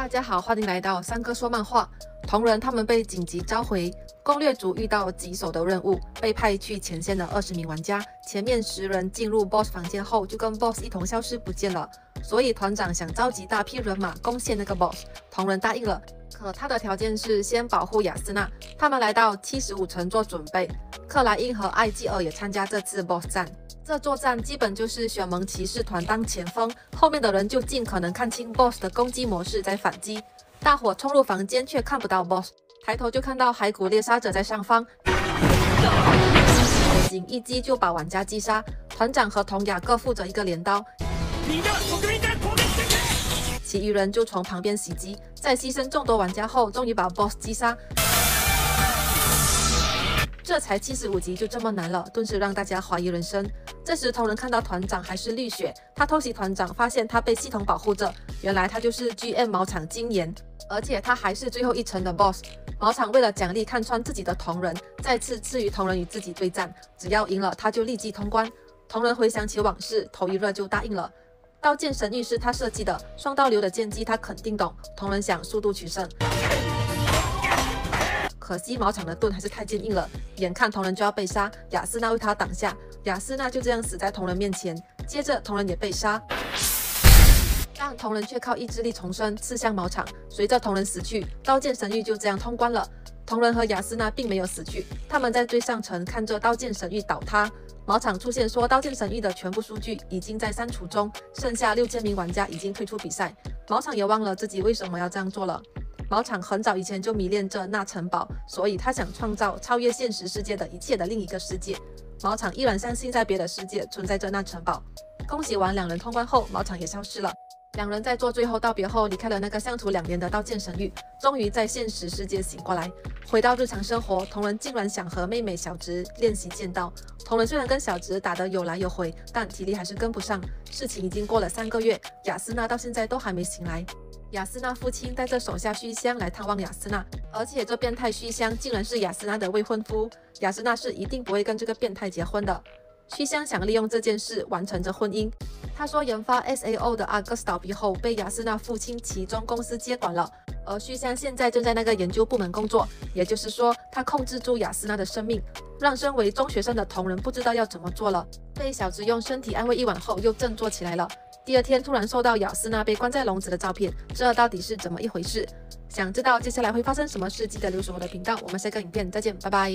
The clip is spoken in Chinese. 大家好，欢迎来到三哥说漫画。同人他们被紧急召回，攻略组遇到棘手的任务，被派去前线的20名玩家，前面10人进入 BOSS 房间后就跟 BOSS 一同消失不见了，所以团长想召集大批人马攻陷那个 BOSS。同人答应了，可他的条件是先保护雅斯娜。他们来到75层做准备，克莱因和艾吉尔也参加这次 BOSS 战。 这作战基本就是雪盟骑士团当前锋，后面的人就尽可能看清 BOSS 的攻击模式再反击。大伙冲入房间却看不到 BOSS， 抬头就看到骸骨猎杀者在上方，仅一击就把玩家击杀。团长和童雅各负责一个镰刀，其余人就从旁边袭击。在牺牲众多玩家后，终于把 BOSS 击杀。 这才75级就这么难了，顿时让大家怀疑人生。这时同人看到团长还是绿雪，他偷袭团长，发现他被系统保护着，原来他就是 GM 毛场金岩，而且他还是最后一层的 BOSS。毛场为了奖励看穿自己的同人，再次赐予同人与自己对战，只要赢了他就立即通关。同人回想起往事，头一热就答应了。刀剑神域是他设计的，双刀流的剑技他肯定懂。同人想速度取胜。 可惜毛场的盾还是太坚硬了，眼看同人就要被杀，雅斯娜为他挡下，雅斯娜就这样死在同人面前。接着同人也被杀，但同人却靠意志力重生，刺向毛场。随着同人死去，刀剑神域就这样通关了。同人和雅斯娜并没有死去，他们在最上层看着刀剑神域倒塌。毛场出现说，刀剑神域的全部数据已经在删除中，剩下6000名玩家已经退出比赛。毛场也忘了自己为什么要这样做了。 毛场很早以前就迷恋着那城堡，所以他想创造超越现实世界的一切的另一个世界。毛场依然相信在别的世界存在着那城堡。恭喜完2人通关后，毛场也消失了。2人在做最后道别后，离开了那个相处2年的刀剑神域，终于在现实世界醒过来，回到日常生活。同人竟然想和妹妹小直练习剑道。同人虽然跟小直打得有来有回，但体力还是跟不上。事情已经过了3个月，雅斯娜到现在都还没醒来。 雅斯娜父亲带着手下虚香来探望雅斯娜，而且这变态虚香竟然是雅斯娜的未婚夫，雅斯娜是一定不会跟这个变态结婚的。虚香想利用这件事完成这婚姻。他说，研发 SAO 的阿格斯倒闭后，被雅斯娜父亲其中公司接管了，而虚香现在正在那个研究部门工作，也就是说，他控制住雅斯娜的生命，让身为中学生的同人不知道要怎么做了。被小直用身体安慰一晚后，又振作起来了。 第2天突然收到雅斯娜被关在笼子的照片，这到底是怎么一回事？想知道接下来会发生什么事，记得留守我的频道。我们下个影片再见，拜拜。